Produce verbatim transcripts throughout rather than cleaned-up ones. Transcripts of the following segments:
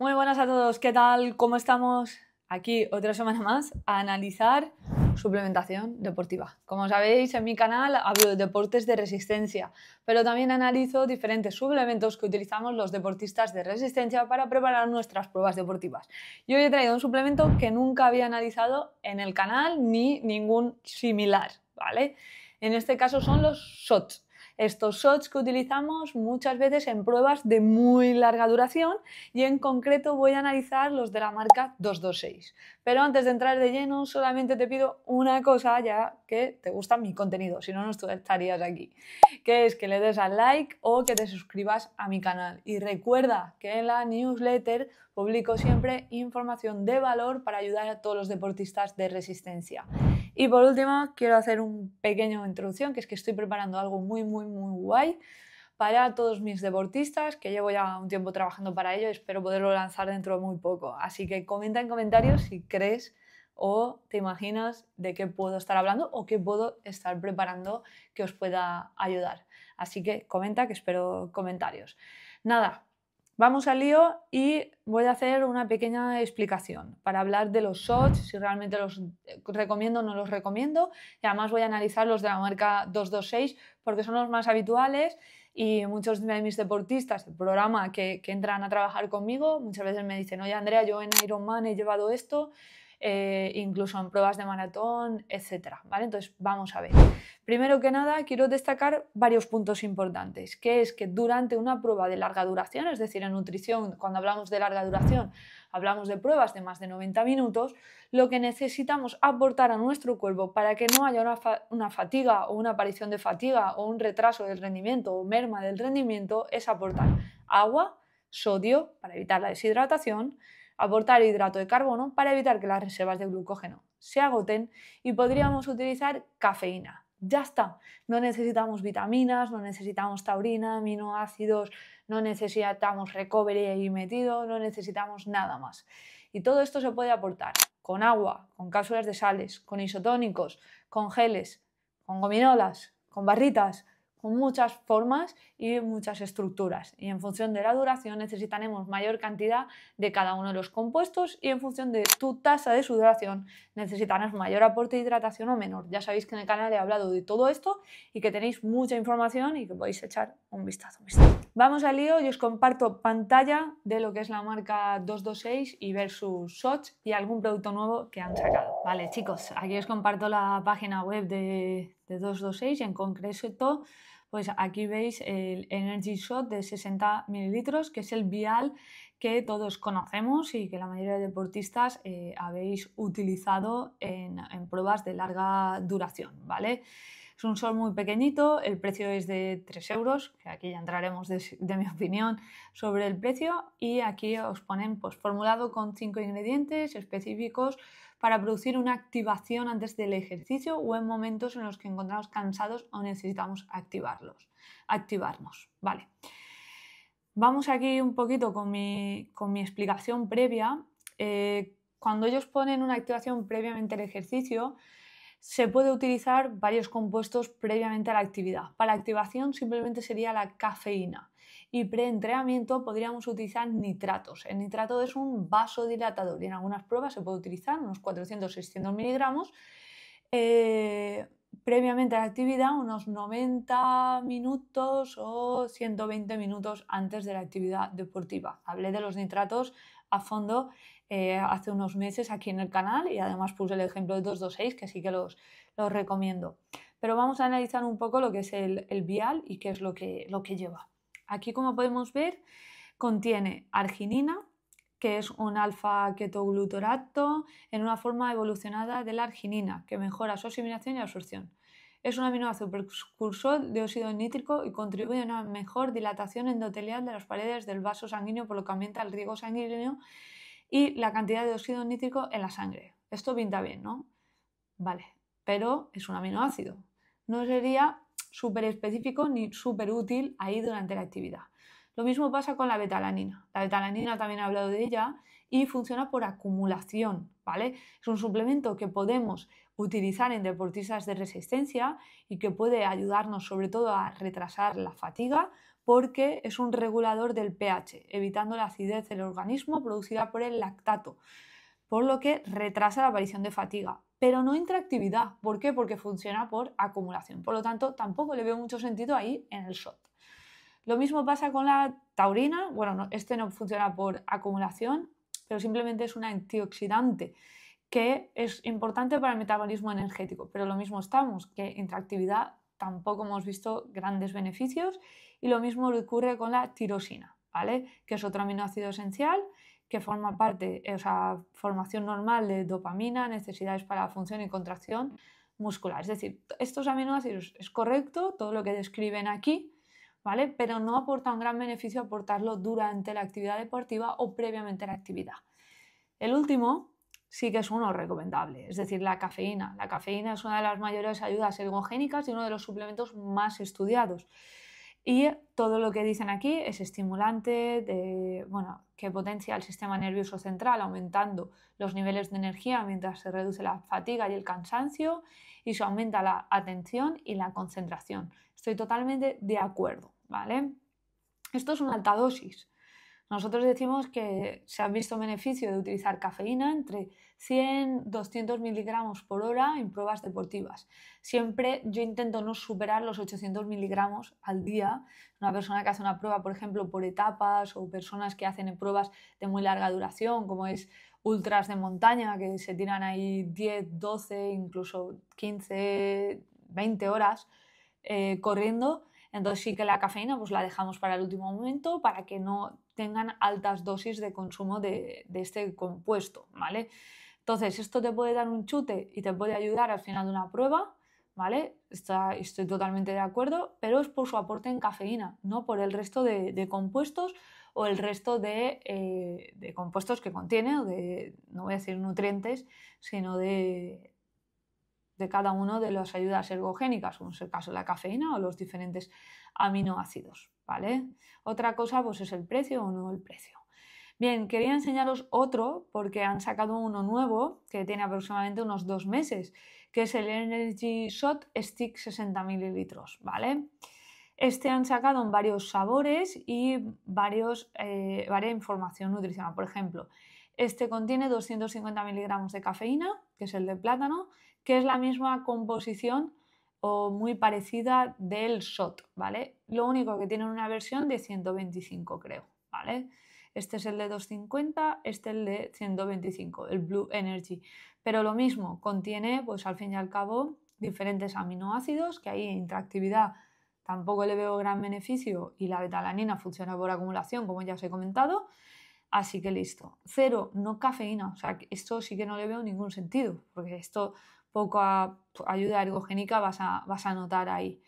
Muy buenas a todos, ¿qué tal? ¿Cómo estamos? Aquí otra semana más a analizar suplementación deportiva. Como sabéis, en mi canal hablo de deportes de resistencia, pero también analizo diferentes suplementos que utilizamos los deportistas de resistencia para preparar nuestras pruebas deportivas. Y hoy he traído un suplemento que nunca había analizado en el canal ni ningún similar, ¿vale? En este caso son los shots. Estos shots que utilizamos muchas veces en pruebas de muy larga duración y en concreto voy a analizar los de la marca dos dos seis. Pero antes de entrar de lleno solamente te pido una cosa, ya que te gusta mi contenido, si no, no estarías aquí, que es que le des al like o que te suscribas a mi canal. Y recuerda que en la newsletter publico siempre información de valor para ayudar a todos los deportistas de resistencia. Y por último, quiero hacer una pequeña introducción, que es que estoy preparando algo muy, muy, muy guay para todos mis deportistas, que llevo ya un tiempo trabajando para ello y espero poderlo lanzar dentro de muy poco. Así que comenta en comentarios si crees o te imaginas de qué puedo estar hablando o qué puedo estar preparando que os pueda ayudar. Así que comenta, que espero comentarios. Nada, vamos al lío y voy a hacer una pequeña explicación para hablar de los shots, si realmente los recomiendo o no los recomiendo. Y además voy a analizar los de la marca dos dos seis porque son los más habituales y muchos de mis deportistas del programa que, que entran a trabajar conmigo muchas veces me dicen: oye Andrea, yo en Ironman he llevado esto, eh, incluso en pruebas de maratón, etcétera, ¿vale? Entonces vamos a ver. Primero que nada, quiero destacar varios puntos importantes, que es que durante una prueba de larga duración, es decir, en nutrición, cuando hablamos de larga duración, hablamos de pruebas de más de noventa minutos, lo que necesitamos aportar a nuestro cuerpo para que no haya una, fa una fatiga o una aparición de fatiga o un retraso del rendimiento o merma del rendimiento es aportar agua, sodio para evitar la deshidratación, aportar hidrato de carbono para evitar que las reservas de glucógeno se agoten y podríamos utilizar cafeína. Ya está, no necesitamos vitaminas, no necesitamos taurina, aminoácidos, no necesitamos recovery ahí metido, no necesitamos nada más. Y todo esto se puede aportar con agua, con cápsulas de sales, con isotónicos, con geles, con gominolas, con barritas, con muchas formas y muchas estructuras. Y en función de la duración necesitaremos mayor cantidad de cada uno de los compuestos y en función de tu tasa de sudoración necesitarás mayor aporte de hidratación o menor. Ya sabéis que en el canal he hablado de todo esto y que tenéis mucha información y que podéis echar un vistazo. Vamos al lío y os comparto pantalla de lo que es la marca dos dos seis y versus shots y algún producto nuevo que han sacado. Vale chicos, aquí os comparto la página web de, de dos dos seis y en concreto pues aquí veis el Energy Shot de sesenta mililitros, que es el vial que todos conocemos y que la mayoría de deportistas eh, habéis utilizado en, en pruebas de larga duración, ¿vale? Es un shot muy pequeñito, el precio es de tres euros, que aquí ya entraremos de, de mi opinión sobre el precio, y aquí os ponen pues, formulado con cinco ingredientes específicos para producir una activación antes del ejercicio o en momentos en los que encontramos cansados o necesitamos activarlos, activarnos. Vale. Vamos aquí un poquito con mi, con mi explicación previa. Eh, cuando ellos ponen una activación previamente al ejercicio, se puede utilizar varios compuestos previamente a la actividad. Para activación simplemente sería la cafeína. Y preentrenamiento podríamos utilizar nitratos. El nitrato es un vasodilatador y en algunas pruebas se puede utilizar unos cuatrocientos a seiscientos miligramos. Eh, previamente a la actividad, unos noventa minutos o ciento veinte minutos antes de la actividad deportiva. Hablé de los nitratos a fondo eh, hace unos meses aquí en el canal y además puse el ejemplo de dos dos seis, que sí que los, los recomiendo. Pero vamos a analizar un poco lo que es el, el vial y qué es lo que, lo que lleva. Aquí, como podemos ver, contiene arginina, que es un alfa-ketoglutorato en una forma evolucionada de la arginina, que mejora su asimilación y absorción. Es un aminoácido precursor de óxido nítrico y contribuye a una mejor dilatación endotelial de las paredes del vaso sanguíneo, por lo que aumenta el riego sanguíneo y la cantidad de óxido nítrico en la sangre. Esto pinta bien, ¿no? Vale, pero es un aminoácido. No sería súper específico ni súper útil ahí durante la actividad. Lo mismo pasa con la betalanina. La betalanina también he hablado de ella y funciona por acumulación, ¿vale? Es un suplemento que podemos utilizar en deportistas de resistencia y que puede ayudarnos sobre todo a retrasar la fatiga, porque es un regulador del pH, evitando la acidez del organismo producida por el lactato, por lo que retrasa la aparición de fatiga, pero no intraactividad. ¿Por qué? Porque funciona por acumulación. Por lo tanto, tampoco le veo mucho sentido ahí en el shot. Lo mismo pasa con la taurina. Bueno, no, este no funciona por acumulación, pero simplemente es un antioxidante que es importante para el metabolismo energético. Pero lo mismo estamos, que intraactividad tampoco hemos visto grandes beneficios, y lo mismo ocurre con la tirosina, ¿vale? Que es otro aminoácido esencial que forma parte, o sea, formación normal de dopamina, necesidades para función y contracción muscular. Es decir, estos aminoácidos es correcto, todo lo que describen aquí, ¿vale? Pero no aporta un gran beneficio aportarlo durante la actividad deportiva o previamente a la actividad. El último sí que es uno recomendable, es decir, la cafeína. La cafeína es una de las mayores ayudas ergogénicas y uno de los suplementos más estudiados. Y todo lo que dicen aquí es estimulante, de, bueno, que potencia el sistema nervioso central, aumentando los niveles de energía mientras se reduce la fatiga y el cansancio, y se aumenta la atención y la concentración. Estoy totalmente de acuerdo, ¿vale? Esto es una alta dosis. Nosotros decimos que se ha visto beneficio de utilizar cafeína entre cien a doscientos miligramos por hora en pruebas deportivas. Siempre yo intento no superar los ochocientos miligramos al día. Una persona que hace una prueba, por ejemplo, por etapas, o personas que hacen pruebas de muy larga duración, como es ultras de montaña, que se tiran ahí diez, doce, incluso quince, veinte horas eh, corriendo. Entonces sí que la cafeína pues la dejamos para el último momento para que no tengan altas dosis de consumo de, de este compuesto, ¿vale? Entonces esto te puede dar un chute y te puede ayudar al final de una prueba, ¿vale? Está, estoy totalmente de acuerdo, pero es por su aporte en cafeína, no por el resto de, de compuestos o el resto de, eh, de compuestos que contiene, o de, no voy a decir nutrientes, sino de... de cada uno de las ayudas ergogénicas, como es el caso de la cafeína o los diferentes aminoácidos, ¿vale? Otra cosa pues es el precio o no el precio. Bien, quería enseñaros otro porque han sacado uno nuevo que tiene aproximadamente unos dos meses, que es el Energy Shot Stick sesenta mililitros, ¿vale? Este han sacado en varios sabores y varios, eh, varia información nutricional. Por ejemplo, este contiene doscientos cincuenta miligramos de cafeína, que es el de plátano, que es la misma composición o muy parecida del shot, ¿vale? Lo único que tienen una versión de ciento veinticinco, creo, ¿vale? Este es el de doscientos cincuenta, este el de ciento veinticinco, el Blue Energy. Pero lo mismo, contiene, pues al fin y al cabo, diferentes aminoácidos, que ahí intraactividad tampoco le veo gran beneficio, y la betalanina funciona por acumulación, como ya os he comentado. Así que listo. Cero, no cafeína. O sea, esto sí que no le veo ningún sentido, porque esto... poca ayuda ergogénica vas a, vas a notar ahí.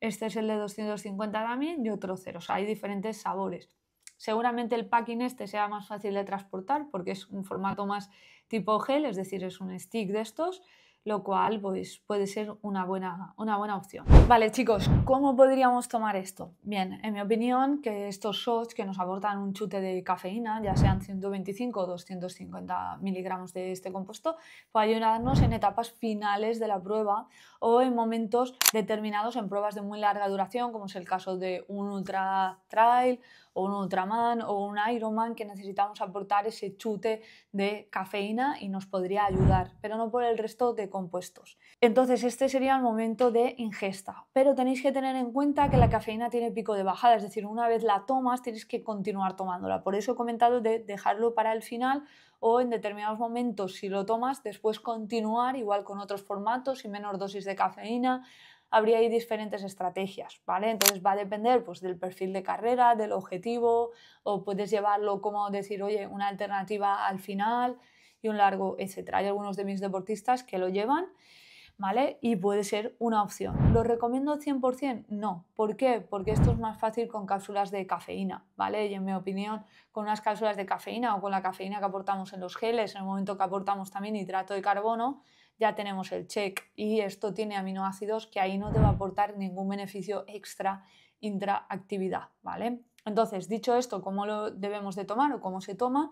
Este es el de doscientos cincuenta también y otro cero. O sea, hay diferentes sabores. Seguramente el packing este sea más fácil de transportar porque es un formato más tipo gel, es decir, es un stick de estos, lo cual pues, puede ser una buena, una buena opción. Vale, chicos, ¿cómo podríamos tomar esto? Bien, en mi opinión, que estos shots que nos aportan un chute de cafeína, ya sean ciento veinticinco o doscientos cincuenta miligramos de este compuesto, puede ayudarnos en etapas finales de la prueba o en momentos determinados en pruebas de muy larga duración, como es el caso de un ultra trail o un Ultraman o un Ironman, que necesitamos aportar ese chute de cafeína y nos podría ayudar, pero no por el resto de compuestos. Entonces este sería el momento de ingesta, pero tenéis que tener en cuenta que la cafeína tiene pico de bajada, es decir, una vez la tomas tienes que continuar tomándola. Por eso he comentado de dejarlo para el final o en determinados momentos, si lo tomas, después continuar igual con otros formatos y menor dosis de cafeína. Habría ahí diferentes estrategias, ¿vale? Entonces va a depender pues, del perfil de carrera, del objetivo, o puedes llevarlo como decir, oye, una alternativa al final y un largo, etcétera. Hay algunos de mis deportistas que lo llevan, ¿vale? Y puede ser una opción. ¿Lo recomiendo cien por cien? No. ¿Por qué? Porque esto es más fácil con cápsulas de cafeína, ¿vale? Y en mi opinión, con unas cápsulas de cafeína o con la cafeína que aportamos en los geles, en el momento que aportamos también hidrato de carbono, ya tenemos el check, y esto tiene aminoácidos que ahí no te va a aportar ningún beneficio extra intraactividad, ¿vale? Entonces, dicho esto, ¿cómo lo debemos de tomar o cómo se toma?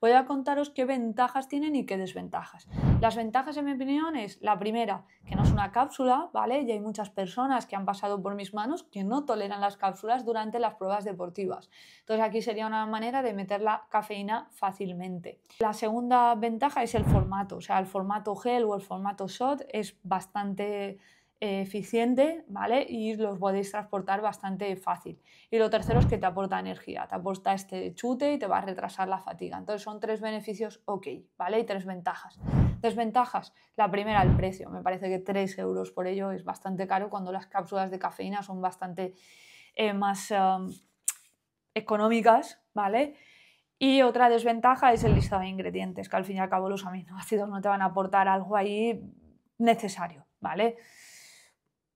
Voy a contaros qué ventajas tienen y qué desventajas. Las ventajas, en mi opinión, es la primera, que no es una cápsula, ¿vale? Y hay muchas personas que han pasado por mis manos que no toleran las cápsulas durante las pruebas deportivas. Entonces, aquí sería una manera de meter la cafeína fácilmente. La segunda ventaja es el formato. O sea, el formato gel o el formato shot es bastante eficiente, ¿vale? Y los podéis transportar bastante fácil. Y lo tercero es que te aporta energía, te aporta este chute y te va a retrasar la fatiga. Entonces son tres beneficios, ok, ¿vale? Y tres ventajas. Desventajas, la primera, el precio. Me parece que tres euros por ello es bastante caro cuando las cápsulas de cafeína son bastante eh, más um, económicas, ¿vale? Y otra desventaja es el listado de ingredientes, que al fin y al cabo los aminoácidos no te van a aportar algo ahí necesario, ¿vale?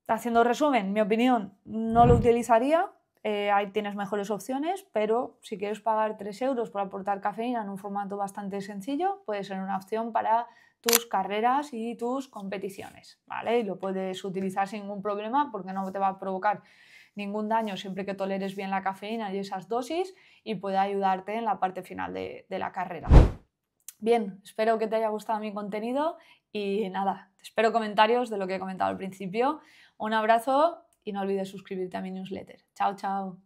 Haciendo resumen, mi opinión, no lo utilizaría, eh, ahí tienes mejores opciones, pero si quieres pagar tres euros por aportar cafeína en un formato bastante sencillo, puede ser una opción para tus carreras y tus competiciones, ¿vale? Y lo puedes utilizar sin ningún problema porque no te va a provocar ningún daño siempre que toleres bien la cafeína y esas dosis y puede ayudarte en la parte final de, de la carrera. Bien, espero que te haya gustado mi contenido y nada, espero comentarios de lo que he comentado al principio. Un abrazo y no olvides suscribirte a mi newsletter. Chao, chao.